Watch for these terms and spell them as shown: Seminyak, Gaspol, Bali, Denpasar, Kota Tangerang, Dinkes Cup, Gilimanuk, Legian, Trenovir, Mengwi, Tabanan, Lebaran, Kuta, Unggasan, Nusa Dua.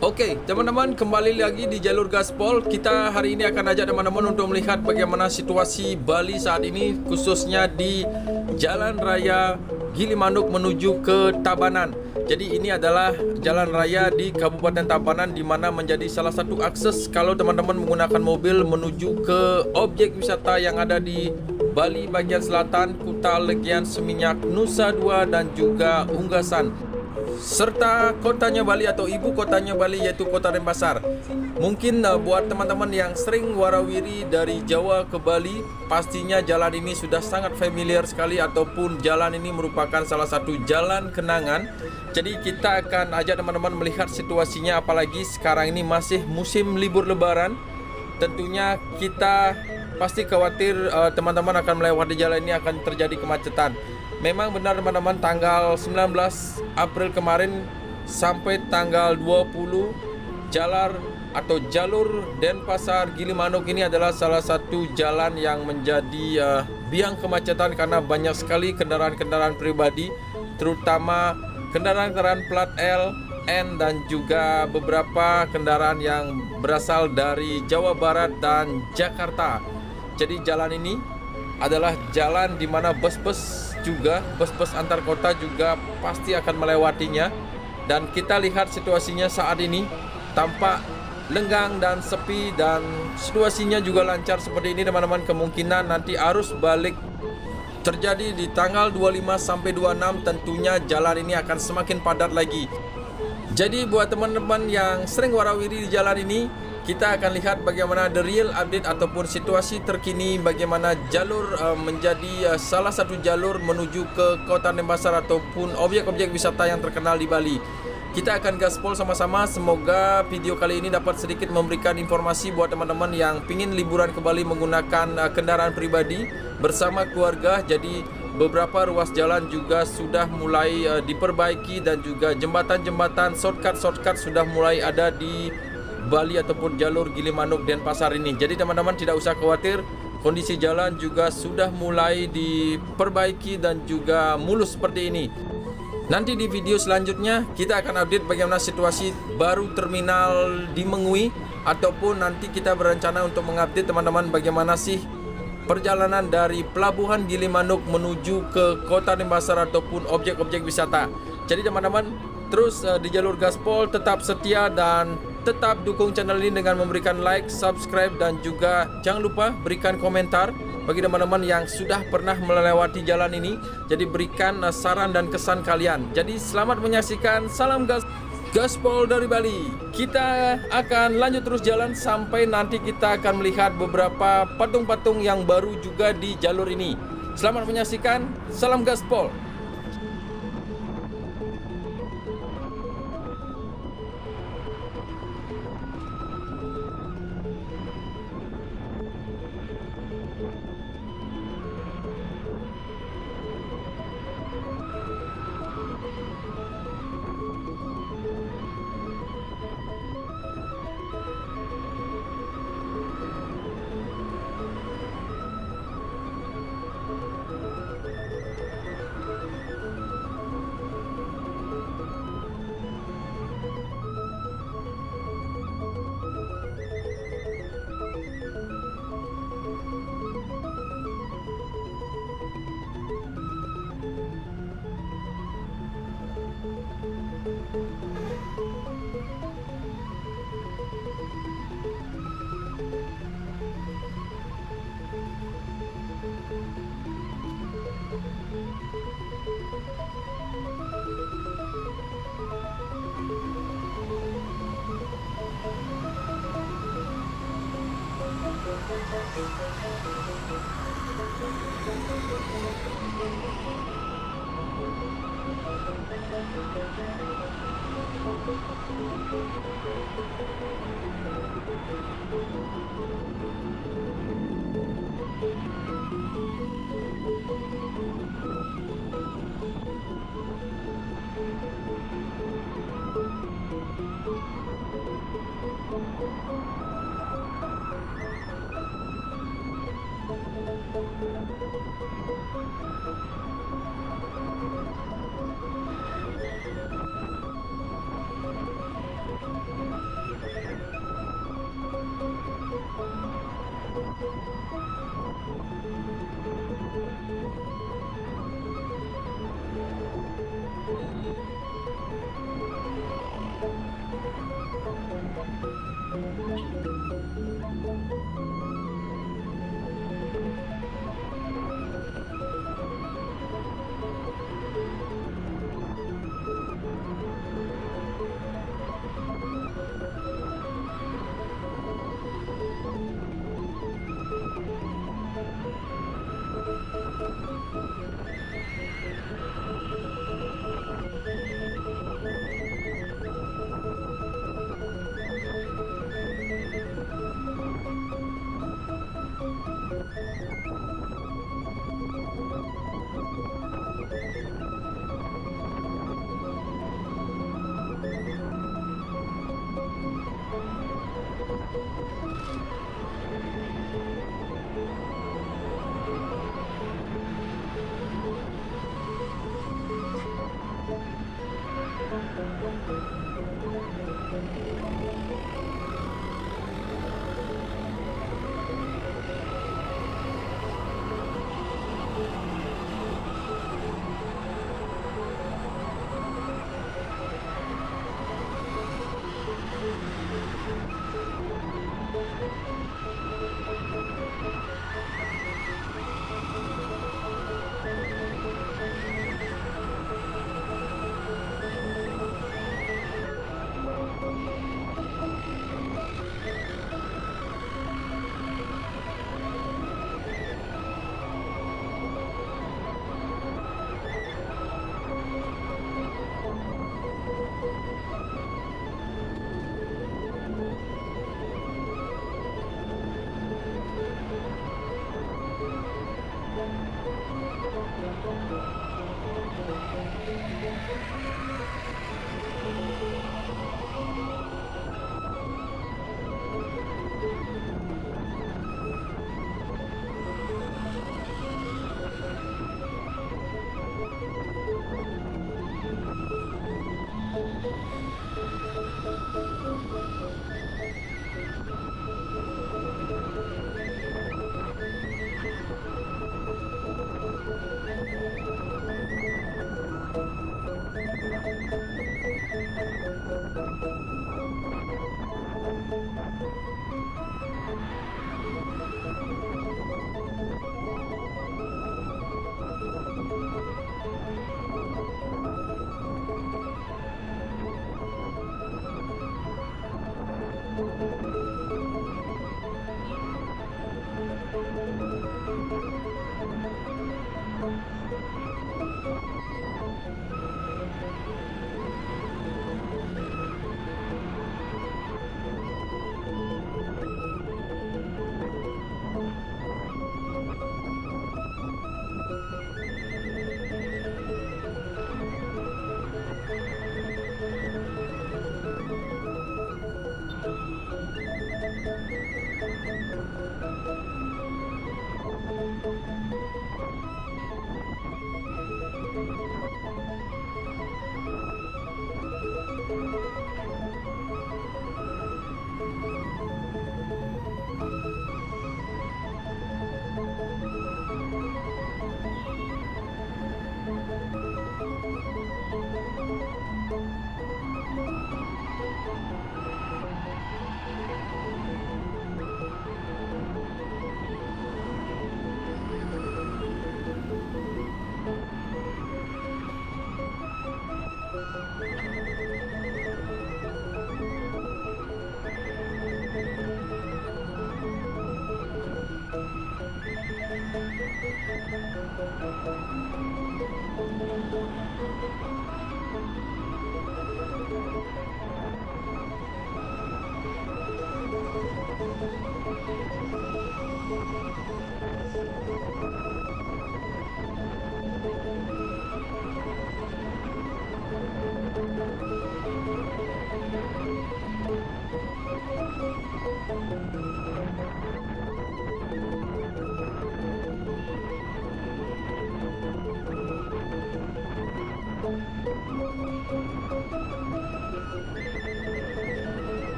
Okey, teman-teman, kembali lagi di Jalur Gaspol. Kita hari ini akan ajak teman-teman untuk melihat bagaimana situasi Bali saat ini, khususnya di Jalan Raya Gilimanuk menuju ke Tabanan. Jadi ini adalah jalan raya di Kabupaten Tabanan, di mana menjadi salah satu akses kalau teman-teman menggunakan mobil menuju ke objek wisata yang ada di Bali bagian selatan, Kuta, Legian, Seminyak, Nusa Dua dan juga Unggasan, serta kotanya Bali atau ibu kotanya Bali, yaitu kota Denpasar. Mungkin buat teman-teman yang sering warawiri dari Jawa ke Bali, pastinya jalan ini sudah sangat familiar sekali, ataupun jalan ini merupakan salah satu jalan kenangan. Jadi kita akan ajak teman-teman melihat situasinya, apalagi sekarang ini masih musim libur lebaran. Tentunya kita pasti khawatir teman-teman akan melewati jalan ini akan terjadi kemacetan. Memang benar teman-teman, tanggal 19 April kemarin sampai tanggal 20, jalur Denpasar Gilimanuk ini adalah salah satu jalan yang menjadi biang kemacetan karena banyak sekali kendaraan-kendaraan pribadi, terutama kendaraan-kendaraan plat L, N dan juga beberapa kendaraan yang berasal dari Jawa Barat dan Jakarta. Jadi jalan ini adalah jalan di mana bus-bus antar kota juga pasti akan melewatinya. Dan kita lihat situasinya saat ini tampak lenggang dan sepi, dan situasinya juga lancar seperti ini teman-teman. Kemungkinan nanti arus balik terjadi di tanggal 25 sampai 26, tentunya jalan ini akan semakin padat lagi. Jadi buat teman-teman yang sering warawiri di jalan ini, kita akan lihat bagaimana the real update ataupun situasi terkini, bagaimana jalur menjadi salah satu jalur menuju ke kota Denpasar ataupun objek-objek wisata yang terkenal di Bali. Kita akan gaspol sama-sama. Semoga video kali ini dapat sedikit memberikan informasi buat teman-teman yang pingin liburan ke Bali menggunakan kendaraan pribadi bersama keluarga. Jadi beberapa ruas jalan juga sudah mulai diperbaiki, dan juga jembatan-jembatan, shortcut-shortcut sudah mulai ada di Bali ataupun jalur Gilimanuk Denpasar ini. Jadi teman-teman tidak usah khawatir, kondisi jalan juga sudah mulai diperbaiki dan juga mulus seperti ini. Nanti di video selanjutnya kita akan update bagaimana situasi baru terminal di Mengwi, ataupun nanti kita berencana untuk mengupdate teman-teman bagaimana sih perjalanan dari pelabuhan Gilimanuk menuju ke kota Denpasar ataupun objek-objek wisata. Jadi teman-teman terus di Jalur Gaspol, tetap setia dan tetap dukung channel ini dengan memberikan like, subscribe, dan juga jangan lupa berikan komentar bagi teman-teman yang sudah pernah melewati jalan ini. Jadi berikan saran dan kesan kalian. Jadi selamat menyaksikan. Salam Gaspol dari Bali. Kita akan lanjut terus jalan sampai nanti kita akan melihat beberapa patung-patung yang baru juga di jalur ini. Selamat menyaksikan. Salam Gaspol.